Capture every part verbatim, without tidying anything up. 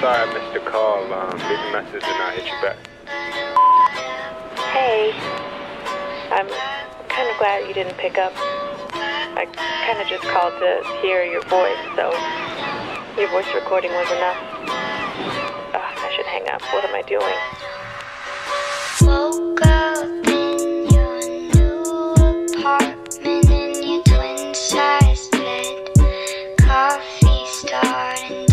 Sorry I missed your call. Um, leave a message and I'll hit you back. Hey. I'm kind of glad you didn't pick up. I kind of just called to hear your voice, so your voice recording was enough. Ugh, I should hang up. What am I doing? Woke up in your new apartment in your twin-sized bed. Coffee started.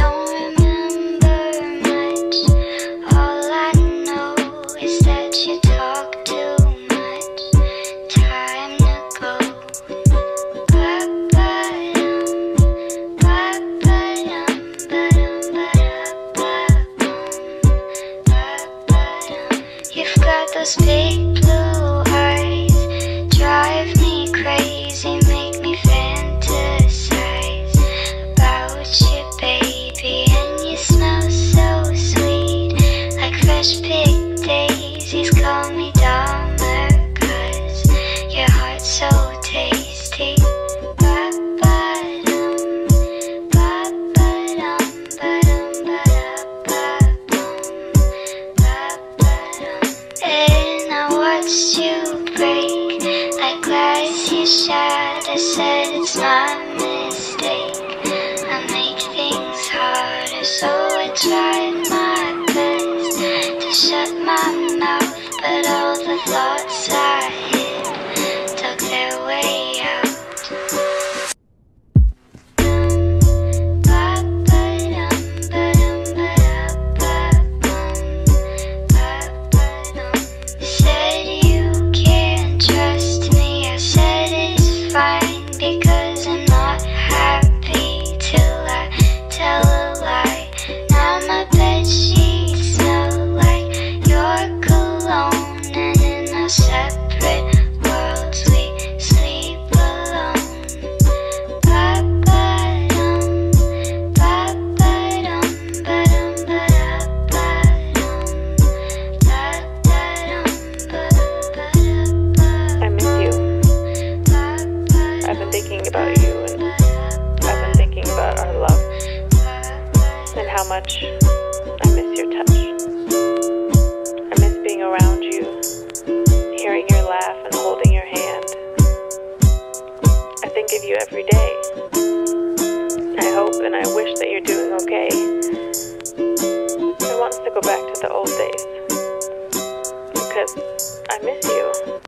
Those big blue eyes drive me crazy, make me fantasize about you, baby. And you smell so sweet, like fresh picked daisies. Call me Dahmer, 'cause your heart's so tasty. You break like glass you shatter. Said it's my mistake. I make things harder, so I tried my best to shut my mouth, but all the thoughts I hid took their way out. Much. I miss your touch. I miss being around you, hearing your laugh and holding your hand. I think of you every day. I hope and I wish that you're doing okay. I want to go back to the old days because I miss you.